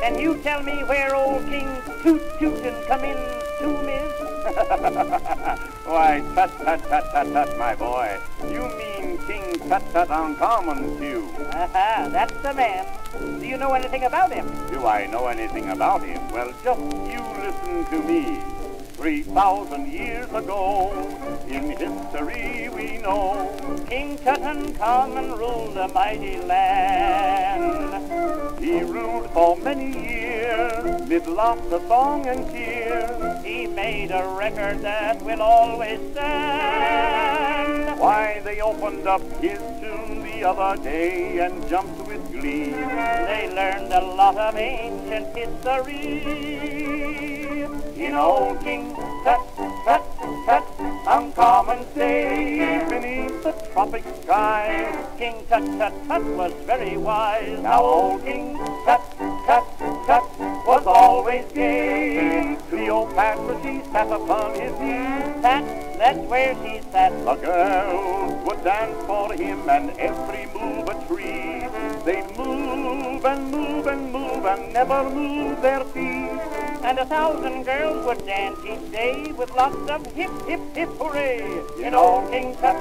Can you tell me where old King Tutankhamen tomb is? Why, tut, tut, tut, tut, tut, my boy. You mean King Tutankhamen tomb. Aha, that's the man. Do you know anything about him? Do I know anything about him? Well, just you listen to me. 3,000 years ago, in history we know, King Tutankhamen ruled a mighty land. He ruled for many years, with lots of song and cheer. He made a record that will always stand. Why, they opened up his tomb the other day and jumped with glee. They learned a lot of ancient history. In old King Tutankhamen day, beneath the tropic sky, King Tut was very wise. Now old King Tut was always gay. Cleopatra, she sat upon his knee. That's where she sat. The girls would dance for him, and every move a tree. They'd move and move and move and never move their feet. And 1,000 girls would dance each day with lots of hip, hip, hip, hooray. In old King Tut,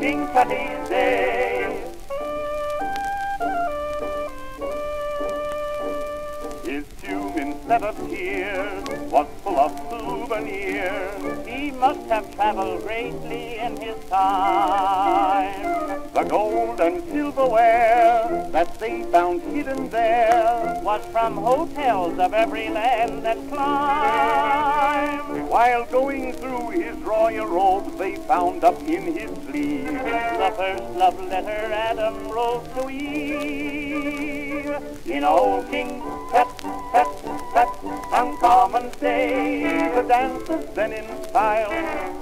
King Tutty's day. His tomb, instead of tears, was full of souvenirs. He must have traveled greatly in his time. The gold and silverware that they found hidden there was from hotels of every land and clime. While going through his royal robes, they found up in his sleeve the first love letter Adam wrote to Eve. In old King Tutankhamen day, the dancers then in style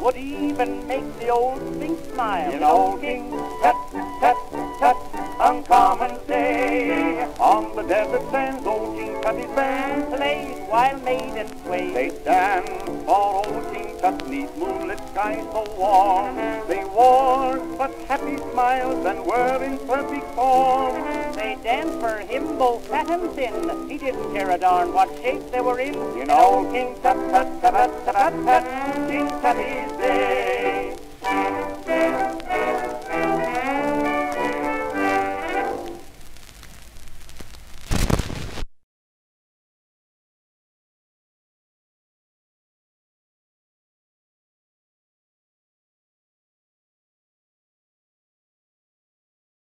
would even make the old Sphinx smile. In old King Tutankhamen day, on the desert sands old King Tutty's band played while maidens swayed. They danced for old King Tut 'neath moonlit skies so warm. They wore but happy smiles and were in perfect form. They danced for him both fat and thin. He didn't care a darn what shape they were in. You know, King Tut, King Tutty's day.